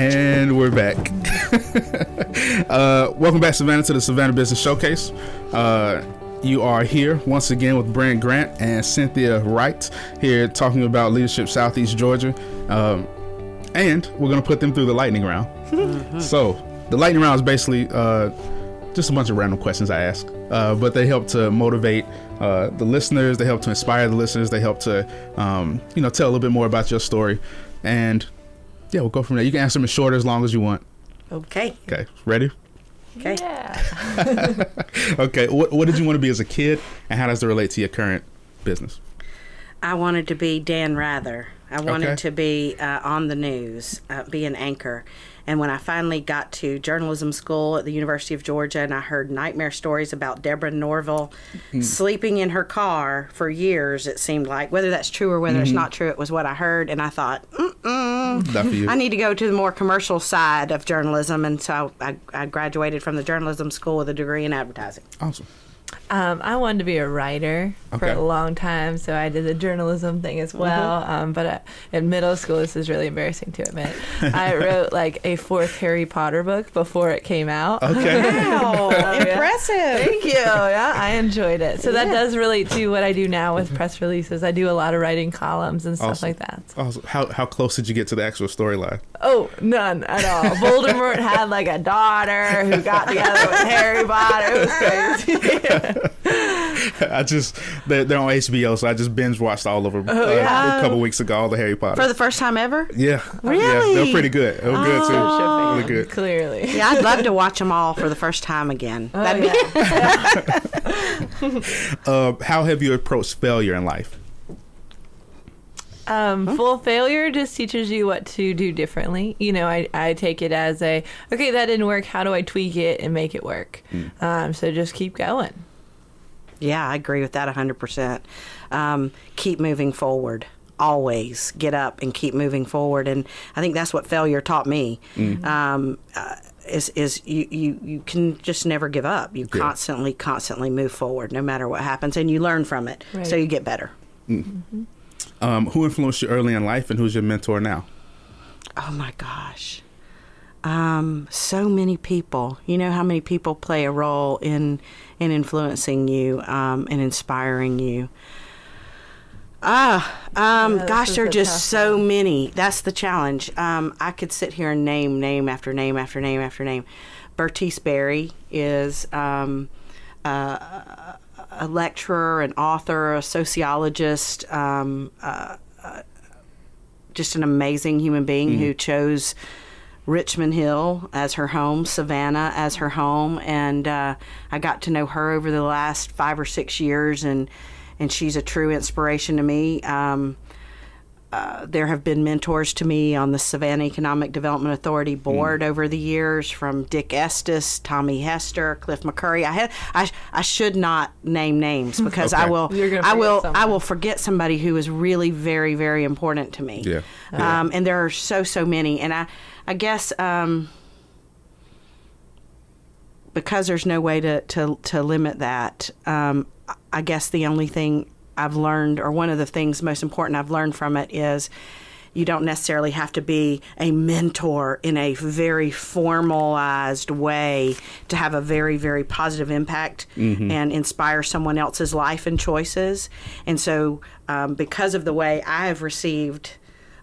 And we're back. Welcome back, Savannah, to the Savannah Business Showcase. You are here once again with Brynn Grant and Cynthia Wright here talking about Leadership Southeast Georgia. And we're going to put them through the lightning round. So the lightning round is basically just a bunch of random questions I ask. But they help to motivate the listeners. They help to inspire the listeners. They help to, you know, tell a little bit more about your story. And yeah, we'll go from there. You can answer them as short or as long as you want. Okay. Okay. Ready? Okay. Yeah. Okay. What did you want to be as a kid, and how does it relate to your current business? I wanted to be Dan Rather. I wanted to be on the news, be an anchor. And when I finally got to journalism school at the University of Georgia, and I heard nightmare stories about Deborah Norville sleeping in her car for years, it seemed like. Whether that's true or whether it's not true, it was what I heard. And I thought, I need to go to the more commercial side of journalism. And so I graduated from the journalism school with a degree in advertising. Awesome. I wanted to be a writer for a long time, so I did the journalism thing as well. But in middle school, this is really embarrassing to admit, I wrote like a 4th Harry Potter book before it came out. Okay. Wow. Impressive. Yeah. Thank you. Yeah, I enjoyed it. So that does relate to what I do now with press releases. I do a lot of writing columns and stuff like that. Awesome. How close did you get to the actual storyline? Oh, none at all. Voldemort had like a daughter who got together with Harry Potter. It was crazy. I just, they're on HBO, so I just binge watched all of them a couple weeks ago, all the Harry Potter. For the first time ever? Yeah. Really? Yeah, they were pretty good. They were good, too. Really good. Clearly. Yeah, I'd love to watch them all for the first time again. Oh, that'd be how have you approached failure in life? Full failure just teaches you what to do differently. You know, I take it as a, okay, that didn't work. How do I tweak it and make it work? So just keep going. Yeah, I agree with that 100%. Keep moving forward. Always get up and keep moving forward. And I think that's what failure taught me. Is you can just never give up. You constantly move forward no matter what happens. And you learn from it. So you get better. Who influenced you early in life, and who's your mentor now? Oh my gosh, so many people. You know how many people play a role in influencing you and inspiring you. Gosh, there are just so many. That's the challenge. I could sit here and name after name after name after name. Bertice Berry is a lecturer, an author, a sociologist, just an amazing human being who chose Richmond Hill as her home, Savannah as her home, and I got to know her over the last 5 or 6 years, and she's a true inspiration to me. There have been mentors to me on the Savannah Economic Development Authority board over the years, from Dick Estes, Tommy Hester, Cliff McCurry. I should not name names because I will forget somebody who is really very, very important to me. Yeah. And there are so many, and I guess because there's no way to limit that. I guess the only thing I've learned, or one of the things most important I've learned from it, is you don't necessarily have to be a mentor in a very formalized way to have a very, very positive impact and inspire someone else's life and choices. And so because of the way I have received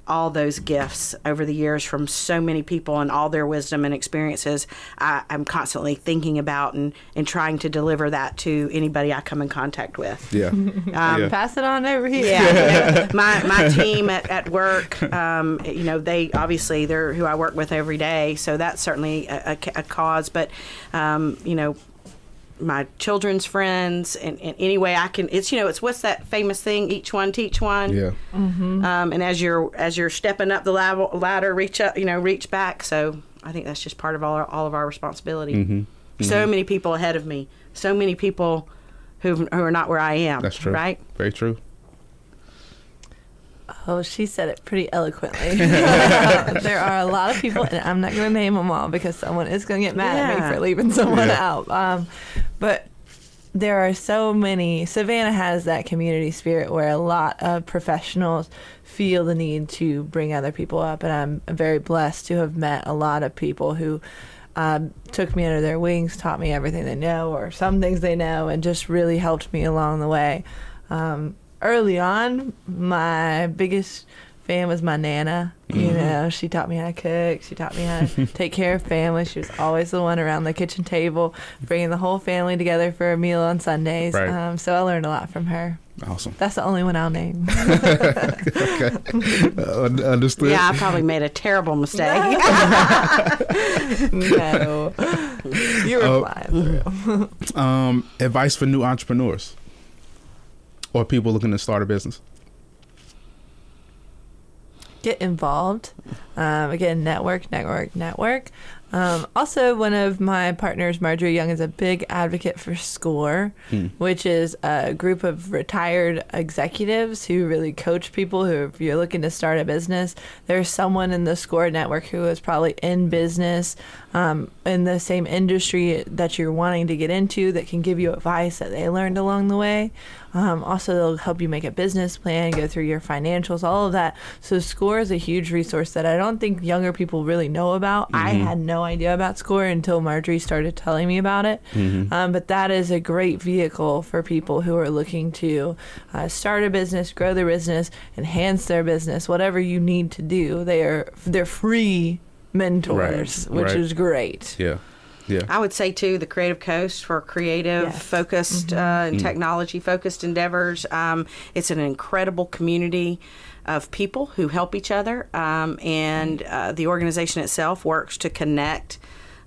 all those gifts over the years from so many people and all their wisdom and experiences, I'm constantly thinking about and trying to deliver that to anybody I come in contact with. Yeah. Pass it on over here. Yeah. My team at work, you know, they obviously, they're who I work with every day, so that's certainly a cause. But, you know, my children's friends, and any way I can, it's, you know, it's what's that famous thing, each one teach one. Yeah. And as you're stepping up the ladder, reach up, you know, reach back. So I think that's just part of all of our responsibility. So many people ahead of me, so many people who are not where I am. That's true. Right? Very true. Oh, she said it pretty eloquently. There are a lot of people, and I'm not going to name them all because someone is going to get mad at me for leaving someone out. But there are so many. Savannah has that community spirit where a lot of professionals feel the need to bring other people up, and I'm very blessed to have met a lot of people who took me under their wings, taught me everything they know or some things they know, and just really helped me along the way. Early on, my biggest fan was my Nana. You know, she taught me how to cook. She taught me how to take care of family. She was always the one around the kitchen table, bringing the whole family together for a meal on Sundays. Right. So I learned a lot from her. Awesome. That's the only one I'll name. Okay. Understood. Yeah, I probably made a terrible mistake. No. You were flying through. Advice for new entrepreneurs or people looking to start a business? Get involved. Again, network. Also, one of my partners, Marjorie Young, is a big advocate for SCORE, which is a group of retired executives who really coach people who, if you're looking to start a business, there's someone in the SCORE network who is probably in business in the same industry that you're wanting to get into that can give you advice that they learned along the way. Also, they'll help you make a business plan, go through your financials, all of that. So SCORE is a huge resource that I don't think younger people really know about. I had no idea about SCORE until Marjorie started telling me about it. But that is a great vehicle for people who are looking to start a business, grow their business, enhance their business, whatever you need to do. They're free mentors, which is great. Yeah. Yeah. I would say, too, the Creative Coast for creative-focused and technology-focused endeavors. It's an incredible community of people who help each other, and the organization itself works to connect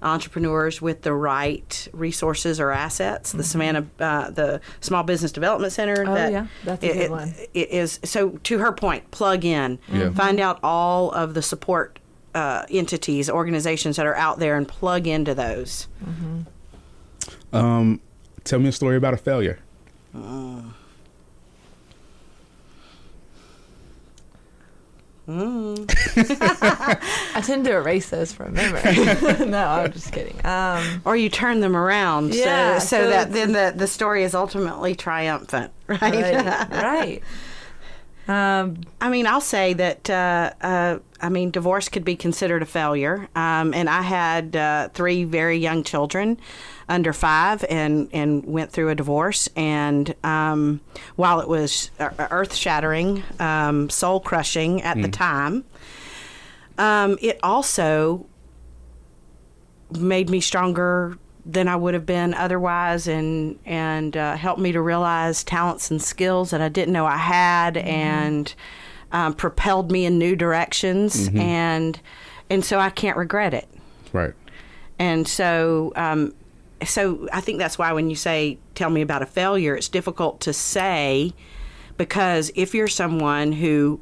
entrepreneurs with the right resources or assets. The the Small Business Development Center. Oh, that that's a good one. It is, so, to her point, plug in. Find out all of the support entities, organizations that are out there, and plug into those. Tell me a story about a failure. I tend to erase those from memory. No, I'm just kidding. Or you turn them around, so that then the story is ultimately triumphant, right? Right. I mean, I'll say that, divorce could be considered a failure. And I had three very young children under 5 and went through a divorce. And while it was earth-shattering, soul-crushing at the time, it also made me stronger than I would have been otherwise, and helped me to realize talents and skills that I didn't know I had, and propelled me in new directions, and so I can't regret it. Right. And so, so I think that's why when you say, "Tell me about a failure," it's difficult to say, because if you're someone who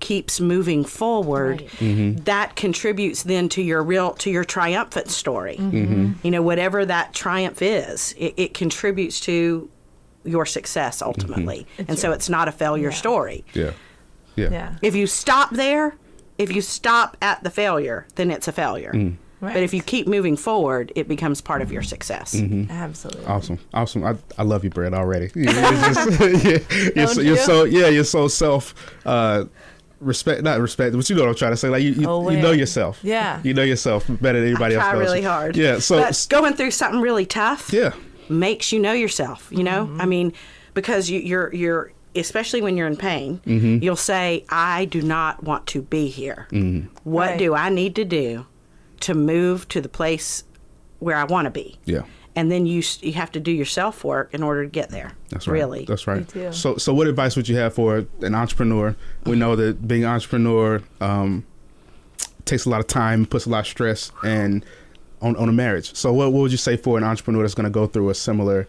keeps moving forward, that contributes then to your triumphant story. You know, whatever that triumph is, it contributes to your success ultimately. And so it's not a failure story. If you stop at the failure, then it's a failure. Right. But if you keep moving forward, it becomes part of your success. Absolutely. Awesome. I love you, Brynn, already. You're so self respect, but you know what I'm trying to say. Like you know yourself. Yeah. You know yourself better than anybody else. I try really hard. Yeah. So but going through something really tough. Yeah. Makes you know yourself. You know, I mean, because you're especially when you're in pain, you'll say, "I do not want to be here. What do I need to do to move to the place where I want to be?" Yeah. And then you have to do your self work in order to get there. That's right. Really. That's right. So what advice would you have for an entrepreneur? We know that being an entrepreneur takes a lot of time, puts a lot of stress, and on a marriage. So what would you say for an entrepreneur that's going to go through a similar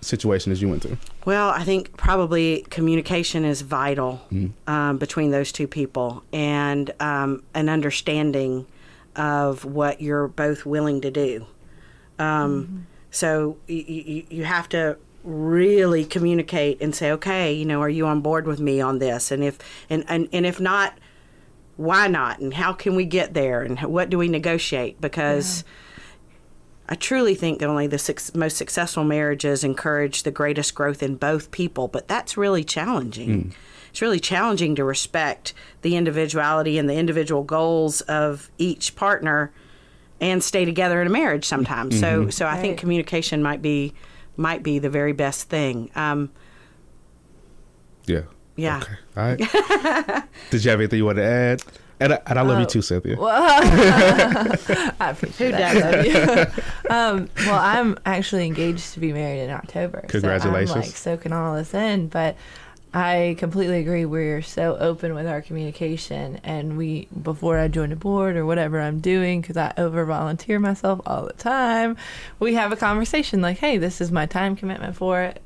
situation as you went through? Well, I think probably communication is vital between those two people, and an understanding of what you're both willing to do. So you have to really communicate and say, okay, you know, are you on board with me on this? And if not, why not? And how can we get there? And what do we negotiate? Because I truly think that only the most successful marriages encourage the greatest growth in both people, but that's really challenging. Mm. It's really challenging to respect the individuality and the individual goals of each partner and stay together in a marriage sometimes. Mm-hmm. So I think communication might be the very best thing. Yeah. Okay. All right. Did you have anything you wanted to add? And I love you too, Cynthia. Well, I appreciate that. Well, I'm actually engaged to be married in October. Congratulations. So I'm like soaking all this in, but I completely agree. We're so open with our communication, and before I join a board or whatever I'm doing, because I over volunteer myself all the time, we have a conversation like, hey, this is my time commitment for it.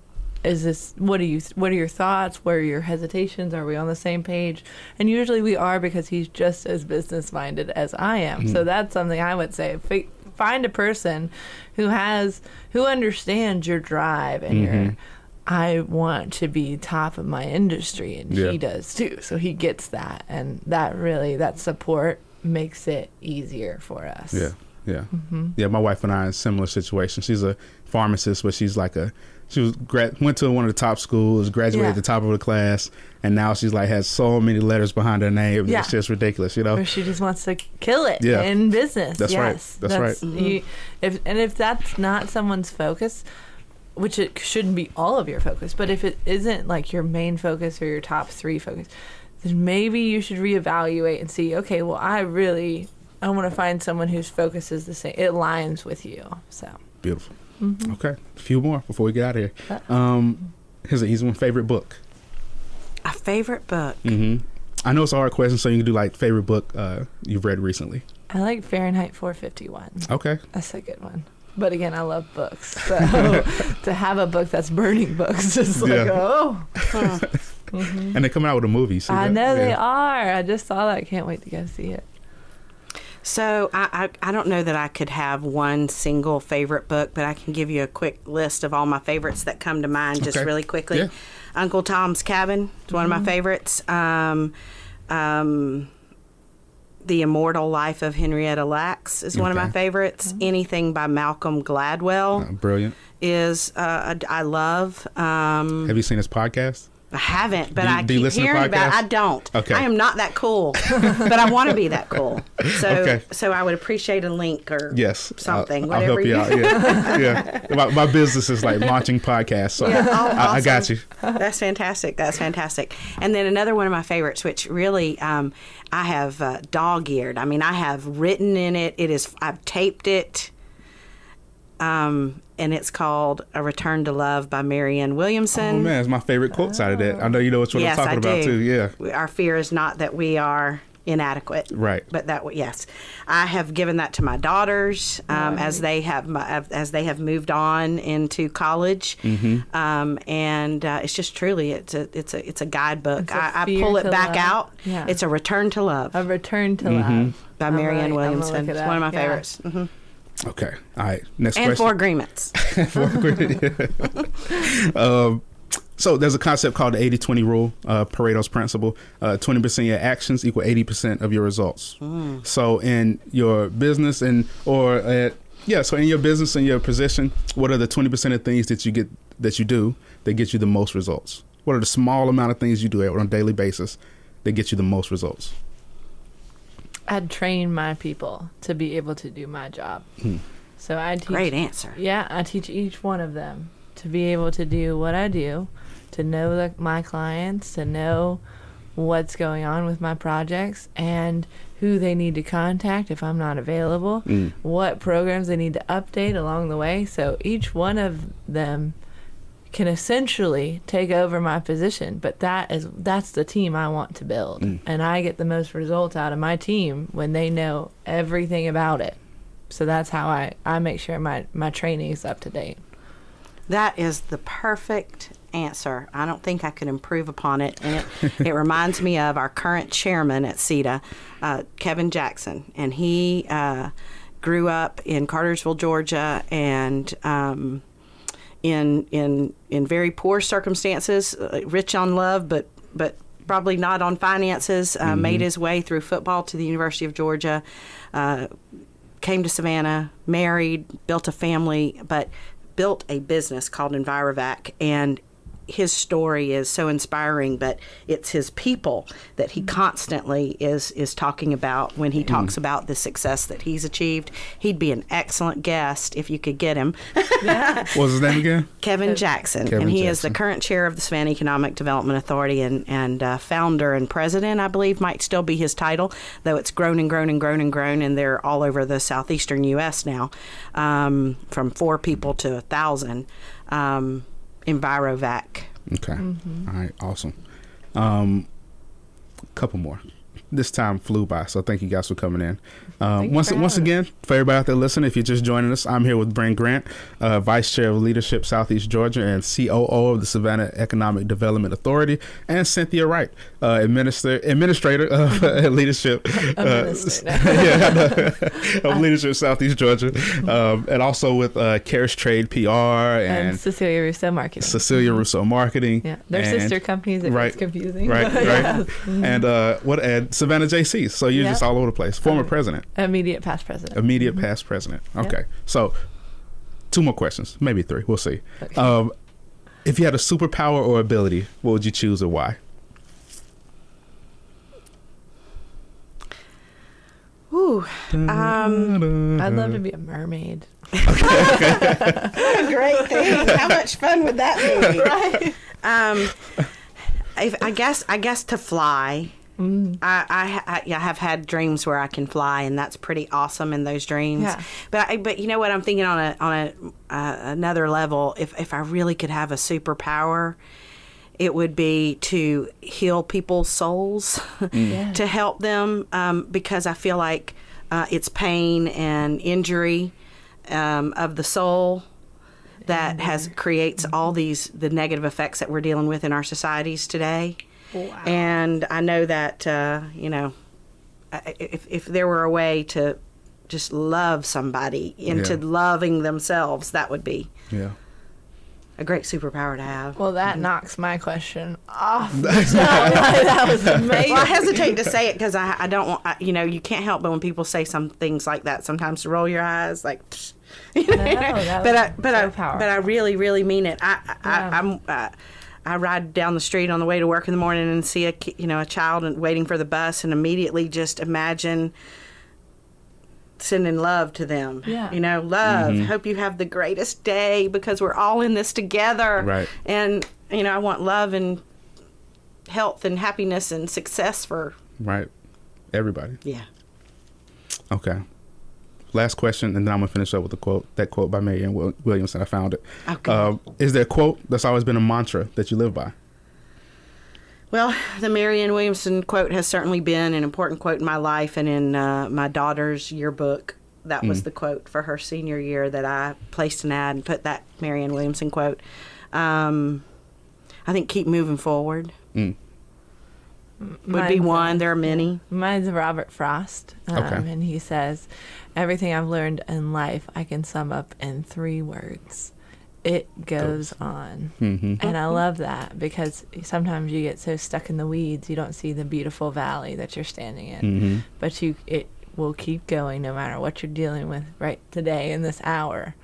Is this, what are your thoughts? What are your hesitations? Are we on the same page? And usually we are, because he's just as business minded as I am. Mm-hmm. So that's something I would say. Find a person who understands your drive and mm-hmm. your, I want to be top of my industry, and he does too. So he gets that, and that support makes it easier for us. Yeah. Mm-hmm. Yeah, my wife and I are in a similar situation. She's a pharmacist, but she's like went to one of the top schools, graduated at the top of her class, and now she's like has so many letters behind her name. Yeah. It's just ridiculous, you know? Or she just wants to kill it in business. That's right. That's right. Mm-hmm. If that's not someone's focus, which it shouldn't be all of your focus, but if it isn't like your main focus or your top three focus, then maybe you should reevaluate and see, okay, well, I want to find someone whose focus is the same. It aligns with you. So beautiful. Mm-hmm. Okay, a few more before we get out of here. Here's an easy one. Favorite book. A favorite book. Mm-hmm. I know it's a hard question, so you can do like favorite book you've read recently. I like Fahrenheit 451. Okay, that's a good one. But again, I love books. So to have a book that's burning books is like, And they're coming out with a movie. See I that? Know they are. I just saw that. I can't wait to go see it. So I don't know that I could have one single favorite book, but I can give you a quick list of all my favorites that come to mind just really quickly. Yeah. Uncle Tom's Cabin is one of my favorites. The Immortal Life of Henrietta Lacks is one of my favorites. Mm-hmm. Anything by Malcolm Gladwell. Brilliant. Is I love. Have you seen his podcast? I haven't, but I keep hearing about it. I don't. Okay. I am not that cool, but I want to be that cool. So so I would appreciate a link or something. I'll help you out. Yeah. My business is like launching podcasts, so I got you. That's fantastic. That's fantastic. And then another one of my favorites, which really I have dog-eared. I mean, I have written in it. I've taped it. And it's called A Return to Love by Marianne Williamson. Oh, man, it's my favorite quote out of that. I know you know which one I'm talking about, too. Yeah. Our fear is not that we are inadequate. Right. But I have given that to my daughters as they have moved on into college. Mm-hmm. It's just truly, it's a guidebook. I pull it back out. Yeah. It's A Return to Love. A Return to Love by Marianne Williamson. It's one of my favorites. Mm-hmm. Okay. All right. Next question. And 4 agreements. 4 agreements. So there's a concept called the 80-20 rule, Pareto's principle. 20% of your actions equal 80% of your results. Mm. So in your business so in your business and your position, what are the 20% of things that get you the most results? What are the small amount of things you do on a daily basis that get you the most results? I'd train my people to be able to do my job. Hmm. So I teach. Great answer. Yeah, I teach each one of them to be able to do what I do, to know my clients, to know what's going on with my projects and who they need to contact if I'm not available, what programs they need to update along the way. So each one of them can essentially take over my position, but that's the team I want to build. Mm. And I get the most results out of my team when they know everything about it. So that's how I make sure my training is up to date. That is the perfect answer. I don't think I could improve upon it. And it reminds me of our current chairman at CETA, Kevin Jackson. And he grew up in Cartersville, Georgia, and in very poor circumstances, rich on love, but probably not on finances, made his way through football to the University of Georgia, came to Savannah, married, built a family, but built a business called Envirovac. And his story is so inspiring, but it's his people that he constantly is talking about when he talks about the success that he's achieved. He'd be an excellent guest if you could get him. Yeah. What was his name again? Kevin Jackson. Kevin and he Jackson. Is the current chair of the Savannah Economic Development Authority and founder and president, I believe, might still be his title, though it's grown and grown and grown and grown, and they're all over the southeastern U.S. now, from 4 people to 1,000. Envirovac. Okay. All right. Awesome. A couple more. This time flew by, so thank you guys for coming in. Once again, for everybody out there listening, if you're just joining us, I'm here with Brynn Grant, Vice Chair of Leadership Southeast Georgia and COO of the Savannah Economic Development Authority, and Cynthia Wright, Administrator of Leadership of Leadership Southeast Georgia, and also with Carriage Trade PR and Cecilia Russo Marketing. Cecilia Russo Marketing. Yeah, they're sister companies. It gets confusing. Right, right. And Savannah JC. So you're just all over the place. Former president. Immediate past president. Immediate past president. Okay. So 2 more questions, maybe 3. We'll see. Okay. If you had a superpower or ability, what would you choose or why? Ooh. I'd love to be a mermaid. What a great thing. How much fun would that be? Right. I guess to fly. I have had dreams where I can fly, and that's pretty awesome in those dreams. Yeah. But you know what? I'm thinking on another level. If I really could have a superpower, it would be to heal people's souls, to help them, because I feel like it's pain and injury of the soul that creates all the negative effects that we're dealing with in our societies today. Wow. And I know that, you know, if there were a way to just love somebody into loving themselves, that would be a great superpower to have. Well, that knocks my question off. That was amazing. Well, I hesitate to say it because I don't want, you know, you can't help but when people say some things like that, sometimes to roll your eyes like, psh, you know? No, but I really, really mean it. I ride down the street on the way to work in the morning and see a child and waiting for the bus, and immediately just imagine sending love to them. Yeah. You know, love. Hope you have the greatest day because we're all in this together. Right. And you know, I want love and health and happiness and success for everybody. Yeah. Okay. Last question, and then I'm gonna finish up with a quote. That quote by Marianne Williamson, I found it. Okay. Is there a quote that's always been a mantra that you live by? Well, the Marianne Williamson quote has certainly been an important quote in my life, and in my daughter's yearbook, that was the quote for her senior year that I placed an ad and put that Marianne Williamson quote. I think keep moving forward. Would be one. There are many. Mine's Robert Frost, and he says, "Everything I've learned in life, I can sum up in 3 words: it goes on." And I love that because sometimes you get so stuck in the weeds, you don't see the beautiful valley that you're standing in, but it will keep going no matter what you're dealing with right today in this hour.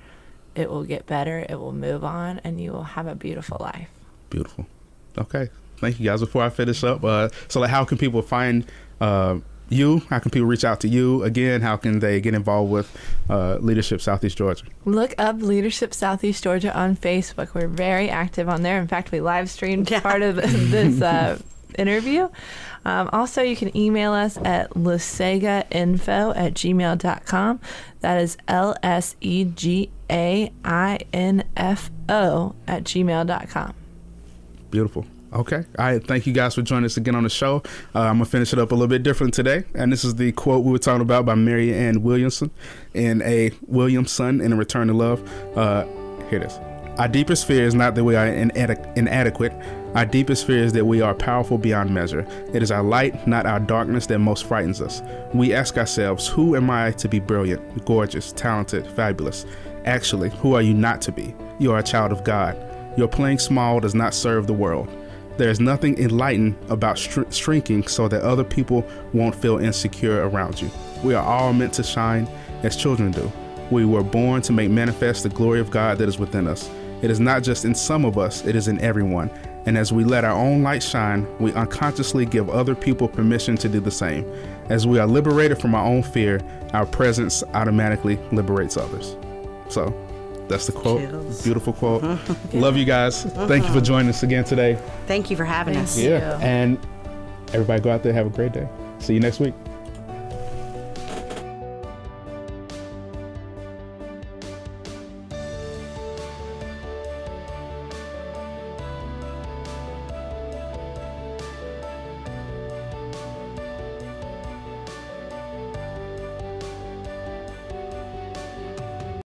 It will get better. It will move on, and you will have a beautiful life. Beautiful. Okay. Thank you guys. Before I finish up, so like, how can people find you? How can people reach out to you? Again, how can they get involved with Leadership Southeast Georgia? Look up Leadership Southeast Georgia on Facebook. We're very active on there. In fact, we live streamed part of this interview. Also, you can email us at LesegaInfo@gmail.com. That is LSEGAINFO@gmail.com. Beautiful. Okay. All right. Thank you guys for joining us again on the show. I'm going to finish it up a little bit different today. And this is the quote we were talking about by Marianne Williamson in A Return to Love. Here it is. Our deepest fear is not that we are inadequate. Our deepest fear is that we are powerful beyond measure. It is our light, not our darkness, that most frightens us. We ask ourselves, who am I to be brilliant, gorgeous, talented, fabulous? Actually, who are you not to be? You are a child of God. Your playing small does not serve the world. There is nothing enlightened about shrinking so that other people won't feel insecure around you. We are all meant to shine, as children do. We were born to make manifest the glory of God that is within us. It is not just in some of us, it is in everyone. And as we let our own light shine, we unconsciously give other people permission to do the same. As we are liberated from our own fear, our presence automatically liberates others. So that's the quote. Chills. Beautiful quote. Yeah. Love you guys. Thank you for joining us again today. Thank you for having us. Yeah. And everybody go out there, have a great day. See you next week.